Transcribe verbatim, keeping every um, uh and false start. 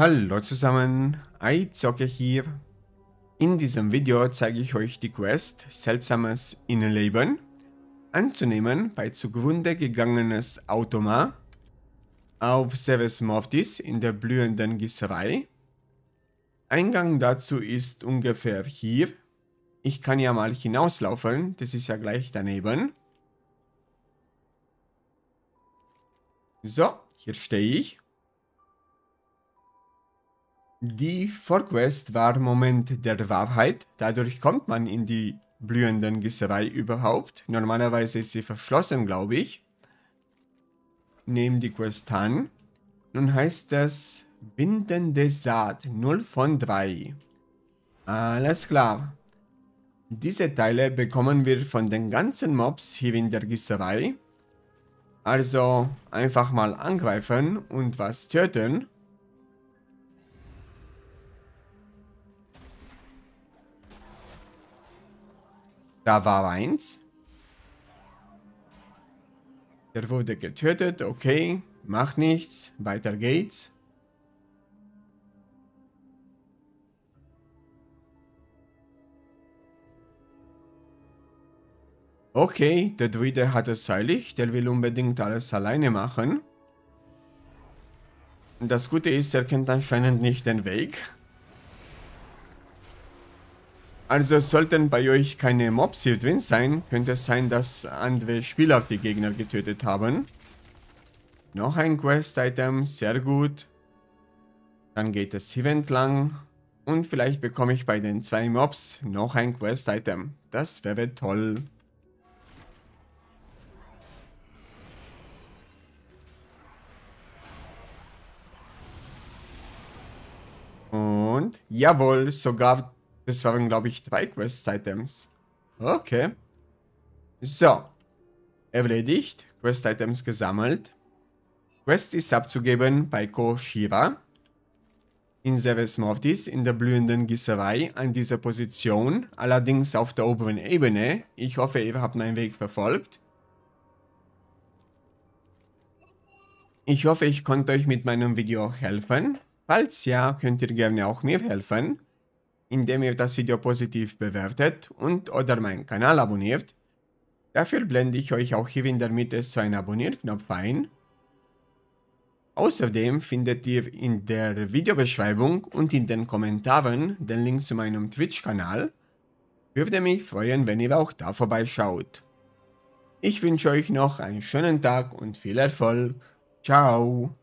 Hallo zusammen, iZocke hier. In diesem Video zeige ich euch die Quest Seltsames Innenleben, anzunehmen bei zugrunde gegangenes Automa, auf Sevesmortis in der blühenden Gießerei. Eingang dazu ist ungefähr hier. Ich kann ja mal hinauslaufen, das ist ja gleich daneben. So, hier stehe ich. Die Vorquest war Moment der Wahrheit, dadurch kommt man in die blühenden Gießerei überhaupt. Normalerweise ist sie verschlossen, glaube ich. Nehmen die Quest an. Nun heißt das Bindende Saat null von drei. Alles klar. Diese Teile bekommen wir von den ganzen Mobs hier in der Gießerei. Also einfach mal angreifen und was töten. Da war eins. Der wurde getötet, okay, macht nichts, weiter geht's. Okay, der Druide hat es eilig, der will unbedingt alles alleine machen. Das Gute ist, er kennt anscheinend nicht den Weg. Also sollten bei euch keine Mobs hier drin sein, könnte es sein, dass andere Spieler die Gegner getötet haben. Noch ein Quest-Item, sehr gut. Dann geht es hier entlang. Und vielleicht bekomme ich bei den zwei Mobs noch ein Quest-Item. Das wäre toll. Und jawohl, sogar... Das waren, glaube ich, drei Quest-Items. Okay. So. Erledigt. Quest-Items gesammelt. Quest ist abzugeben bei Koshira. In Sevesmortis, in der blühenden Gießerei, an dieser Position. Allerdings auf der oberen Ebene. Ich hoffe, ihr habt meinen Weg verfolgt. Ich hoffe, ich konnte euch mit meinem Video helfen. Falls ja, könnt ihr gerne auch mir helfen, indem ihr das Video positiv bewertet und oder meinen Kanal abonniert. Dafür blende ich euch auch hier in der Mitte so einen Abonnierknopf ein. Außerdem findet ihr in der Videobeschreibung und in den Kommentaren den Link zu meinem Twitch-Kanal. Würde mich freuen, wenn ihr auch da vorbeischaut. Ich wünsche euch noch einen schönen Tag und viel Erfolg. Ciao!